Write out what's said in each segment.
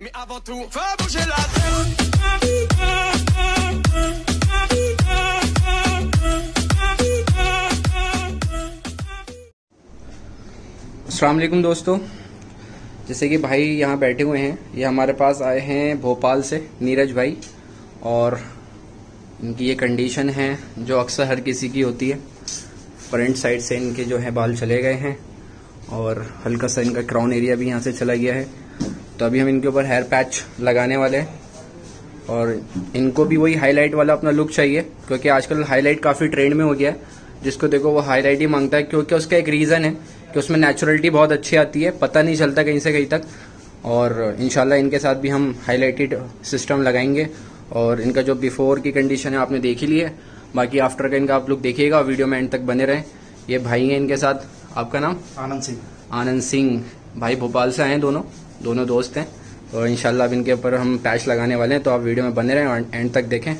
Mais avant tout, va bouger la tête. अस्सलाम वालेकुम दोस्तों, जैसे कि भाई यहाँ बैठे हुए हैं, ये हमारे पास आए हैं भोपाल से नीरज भाई, और इनकी ये कंडीशन है जो अक्सर हर किसी की होती है। फ्रंट साइड से इनके जो है बाल चले गए हैं और हल्का सा इनका क्राउन एरिया भी यहाँ से चला गया है। तो अभी हम इनके ऊपर हेयर पैच लगाने वाले हैं, और इनको भी वही हाईलाइट वाला अपना लुक चाहिए, क्योंकि आजकल हाईलाइट काफ़ी ट्रेंड में हो गया है। जिसको देखो वो हाईलाइट ही मांगता है, क्योंकि उसका एक रीज़न है कि उसमें नेचुरलिटी बहुत अच्छी आती है, पता नहीं चलता कहीं से कहीं तक। और इंशाल्लाह इनके साथ भी हम हाईलाइटेड सिस्टम लगाएंगे, और इनका जो बिफोर की कंडीशन है आपने देख ही ली है, बाकी आफ्टर का इनका आप लोग देखिएगा, वीडियो में एंड तक बने रहें। ये भाई हैं, इनके साथ आपका नाम आनंद सिंह। आनंद सिंह भाई भोपाल से आए हैं, दोनों दोस्त हैं, और इंशाल्लाह अब इनके ऊपर हम पैच लगाने वाले हैं। तो आप वीडियो में बने रहें और एंड तक देखें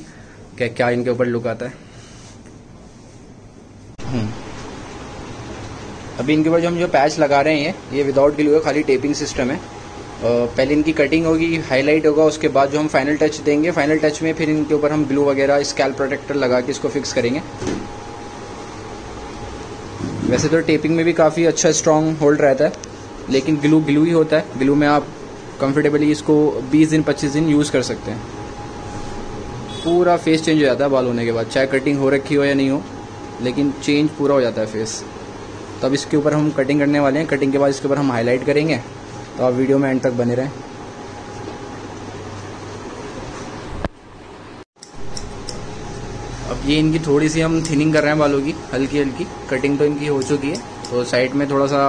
कि क्या इनके ऊपर लुक आता है। अभी इनके ऊपर जो हम पैच लगा रहे हैं ये विदाउट ग्लू है, खाली टेपिंग सिस्टम है। पहले इनकी कटिंग होगी, हाईलाइट होगा, उसके बाद जो हम फाइनल टच देंगे, फाइनल टच में फिर इनके ऊपर हम ग्लू वगैरह स्कैल्प प्रोटेक्टर लगा के इसको फिक्स करेंगे। वैसे तो टेपिंग में भी काफ़ी अच्छा स्ट्रॉन्ग होल्ड रहता है, लेकिन ग्लू ही होता है। ग्लू में आप कंफर्टेबली इसको 20 दिन 25 दिन यूज़ कर सकते हैं। पूरा फेस चेंज हो जाता है बाल होने के बाद, चाहे कटिंग हो रखी हो या नहीं हो, लेकिन चेंज पूरा हो जाता है फेस। तो अब इसके ऊपर हम कटिंग करने वाले हैं, कटिंग के बाद इसके ऊपर हम हाईलाइट करेंगे। तो आप वीडियो में एंड तक बने रहें। अब ये इनकी थोड़ी सी हम थिनिंग कर रहे हैं बालों की, हल्की हल्की कटिंग तो इनकी हो चुकी है। तो साइड में थोड़ा सा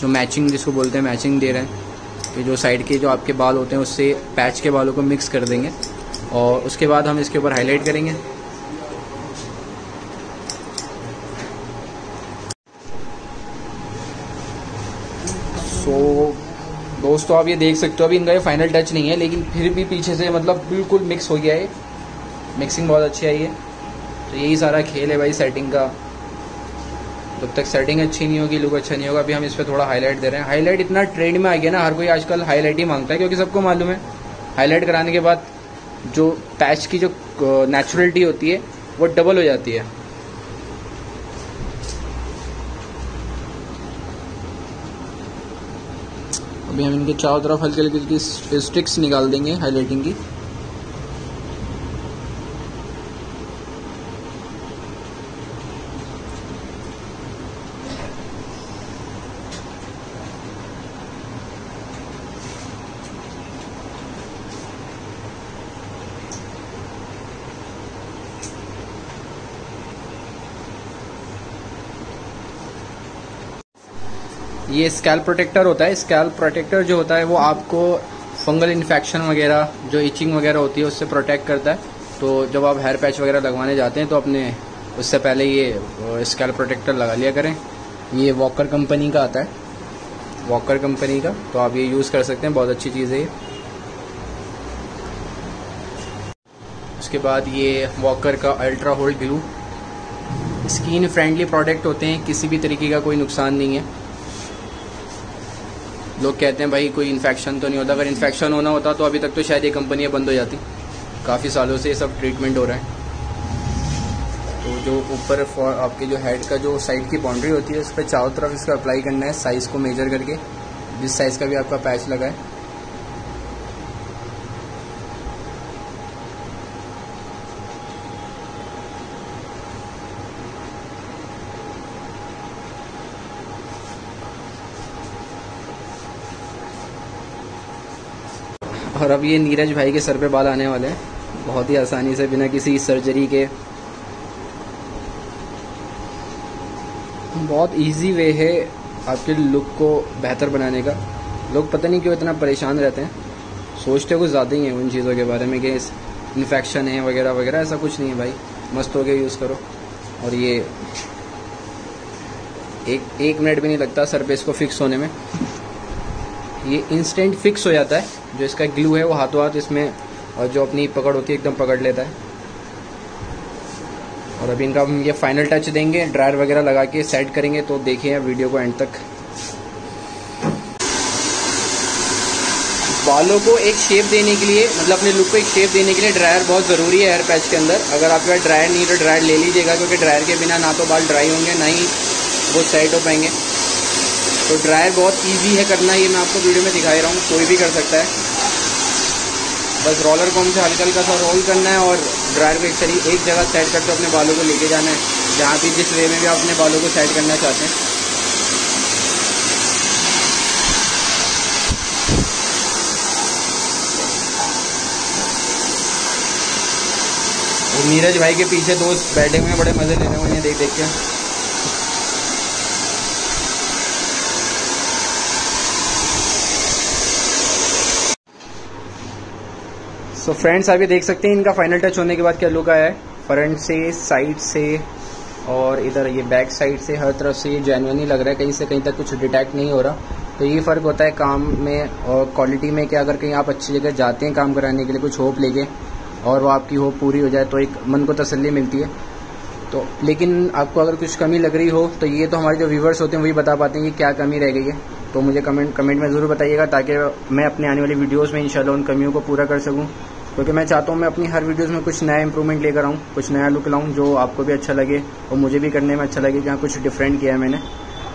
जो मैचिंग, जिसको बोलते हैं मैचिंग, दे रहे हैं, कि जो साइड के जो आपके बाल होते हैं उससे पैच के बालों को मिक्स कर देंगे, और उसके बाद हम इसके ऊपर हाईलाइट करेंगे। दोस्तों आप ये देख सकते हो, अभी इनका ये फाइनल टच नहीं है, लेकिन फिर भी पीछे से मतलब बिल्कुल मिक्स हो गया है, मिक्सिंग बहुत अच्छी आई है। तो यही सारा खेल है भाई सेटिंग का, जब तक सेटिंग अच्छी नहीं होगी लुक अच्छा नहीं होगा। अभी हम इस पर थोड़ा हाईलाइट दे रहे हैं। हाईलाइट इतना ट्रेंड में आ गया ना, हर कोई आजकल हाईलाइट ही मांगता है, क्योंकि सबको मालूम है हाईलाइट कराने के बाद जो पैच की जो नेचुरलिटी होती है वो डबल हो जाती है। अभी हम इनके चारों तरफ हल्के हल्के स्टिक्स निकाल देंगे हाईलाइटिंग की। ये स्कैल्प प्रोटेक्टर होता है। स्कैल्प प्रोटेक्टर जो होता है वो आपको फंगल इन्फेक्शन वगैरह, जो इचिंग वगैरह होती है, उससे प्रोटेक्ट करता है। तो जब आप हेयर पैच वगैरह लगवाने जाते हैं तो अपने उससे पहले ये स्कैल्प प्रोटेक्टर लगा लिया करें। ये वॉकर कंपनी का आता है, वॉकर कंपनी का, तो आप ये यूज़ कर सकते हैं, बहुत अच्छी चीज़ है ये। उसके बाद ये वॉकर का ultra hold glue, skin friendly product होते हैं, किसी भी तरीके का कोई नुकसान नहीं है। लोग कहते हैं भाई कोई इन्फेक्शन तो नहीं होता, अगर इन्फेक्शन होना होता तो अभी तक तो शायद ये कंपनियाँ बंद हो जाती, काफ़ी सालों से ये सब ट्रीटमेंट हो रहा है। तो जो ऊपर आपके जो हेड का जो साइड की बाउंड्री होती है उस पर चारों तरफ इसका अप्लाई करना है, साइज़ को मेजर करके, जिस साइज़ का भी आपका पैच लगा है। और अब ये नीरज भाई के सर पे बाल आने वाले हैं बहुत ही आसानी से, बिना किसी सर्जरी के। बहुत इजी वे है आपके लुक को बेहतर बनाने का। लोग पता नहीं क्यों इतना परेशान रहते हैं, सोचते कुछ ज़्यादा ही हैं उन चीज़ों के बारे में कि इन्फेक्शन है वगैरह वगैरह, ऐसा कुछ नहीं है भाई, मस्त होके यूज़ करो। और ये एक मिनट भी नहीं लगता सर पे इसको फिक्स होने में, ये इंस्टेंट फिक्स हो जाता है। जो इसका ग्लू है वो हाथों हाथ इसमें, और जो अपनी पकड़ होती है एकदम पकड़ लेता है। और अभी इनका हम ये फाइनल टच देंगे, ड्रायर वगैरह लगा के सेट करेंगे। तो देखिए वीडियो को एंड तक। बालों को एक शेप देने के लिए, मतलब अपने लुक को एक शेप देने के लिए ड्रायर बहुत ज़रूरी है हेयर पैच के अंदर। अगर आपके पास ड्रायर नहीं तो ड्रायर ले लीजिएगा, क्योंकि ड्रायर के बिना ना तो बाल ड्राई होंगे ना ही वो सेट हो पाएंगे। तो ड्रायर बहुत ईजी है करना, ये मैं आपको वीडियो में दिखाई रहा हूँ, कोई भी कर सकता है। बस रोलर कॉम से हल्का हल्का सा रोल करना है और ड्रायर को एक जगह सेट करके अपने बालों को लेके जाना है, जहाँ भी जिस वे में भी आप अपने बालों को सेट करना चाहते हैं। नीरज भाई के पीछे दोस्त बैठे हुए हैं, बड़े मजे ले रहे हैं उन्हें देख देख के। सो फ्रेंड्स, आप ये देख सकते हैं इनका फाइनल टच होने के बाद क्या लुक आया है। फ्रंट से, साइड से और इधर ये बैक साइड से, हर तरफ से ये जेन्युइन ही लग रहा है, कहीं से कहीं तक कुछ डिटेक्ट नहीं हो रहा। तो ये फ़र्क होता है काम में और क्वालिटी में, कि अगर कहीं आप अच्छी जगह जाते हैं काम कराने के लिए कुछ होप लेके और वो आपकी होप पूरी हो जाए तो एक मन को तसल्ली मिलती है। तो लेकिन आपको अगर कुछ कमी लग रही हो तो ये तो हमारे जो व्यूवर्स होते हैं वही बता पाते हैं कि क्या कमी रह गई है। तो मुझे कमेंट में ज़रूर बताइएगा, ताकि मैं अपने आने वाली वीडियोस में इंशाल्लाह उन कमियों को पूरा कर सकूं, क्योंकि मैं चाहता हूं मैं अपनी हर वीडियोस में कुछ नया इंप्रूवमेंट लेकर आऊँ, कुछ नया लुक लाऊँ जो आपको भी अच्छा लगे और मुझे भी करने में अच्छा लगे कि हाँ कुछ डिफरेंट किया है मैंने।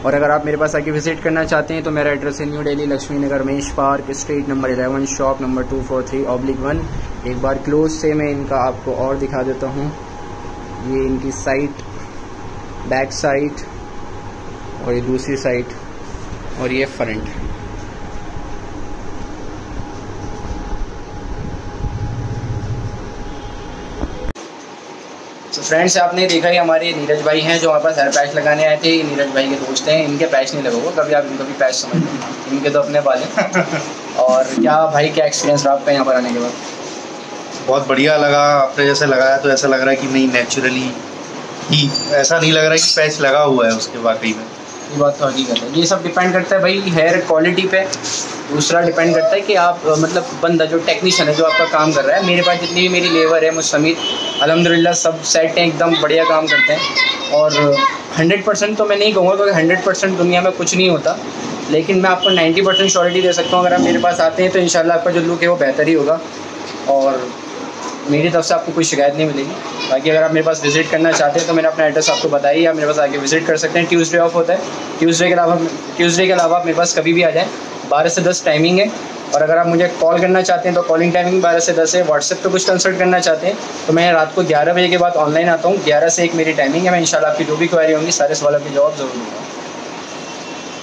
और अगर आप मेरे पास आके विजिट करना चाहते हैं तो मेरा एड्रेस है new Delhi, Laxmi Nagar, Ramesh park, street number 11, shop number 243/1। एक बार क्लोज से मैं इनका आपको और दिखा देता हूँ। ये इनकी साइड, बैक साइड और ये दूसरी साइड और ये फ्रंट। तो फ्रेंड्स, आपने देखा कि हमारे नीरज भाई हैं जो हमारे पास हेयर पैच लगाने आए थे। नीरज भाई के दोस्त हैं, इनके पैच नहीं लगेगा कभी, आप इनको भी पैच समझ लो, इनके तो अपने बाल हैं। और क्या भाई, क्या एक्सपीरियंस रहा आपका यहाँ पर आने के बाद? बहुत बढ़िया लगा, आपने जैसे लगाया तो ऐसा लग रहा है कि नहीं, नेचुरली ही, ऐसा नहीं लग रहा है कि पैच लगा हुआ है उसके। वाकई में ये बात तो हकीकत है। ये सब डिपेंड करता है भाई हेयर क्वालिटी पे। दूसरा डिपेंड करता है कि आप मतलब बंदा जो टेक्नीशियन है जो आपका काम कर रहा है। मेरे पास जितनी भी मेरी लेबर है मुझ समेत अल्हम्दुलिल्लाह सब सेट हैं, एकदम बढ़िया काम करते हैं। और 100% तो मैं नहीं कहूँगा, क्योंकि 100% दुनिया में कुछ नहीं होता, लेकिन मैं आपको 90% श्योरिटी दे सकता हूँ अगर आप मेरे पास आते हैं तो इंशाल्लाह आपका जो लुक है वो बेहतर ही होगा और मेरी तरफ से आपको कोई शिकायत नहीं मिलेगी। बाकी अगर आप मेरे पास विजिट करना चाहते हैं तो मैंने अपना एड्रेस आपको बताया ही, आप मेरे पास आके विजिट कर सकते हैं। ट्यूसडे ऑफ होता है, ट्यूसडे के अलावा आप मेरे पास कभी भी आ जाएं। 12 से 10 टाइमिंग है। और अगर आप मुझे कॉल करना चाहते हैं तो कॉलिंग टाइमिंग 12 से 10 है। व्हाट्सएप पर कुछ कंसल्ट करना चाहते हैं तो मैं रात को 11 बजे के बाद ऑनलाइन आता हूँ। 11 से 1 मेरी टाइमिंग है। मैं इंशाल्लाह आपकी जो भी क्वेरी होंगी सारे सवालों की जवाब जरूर दूँगा।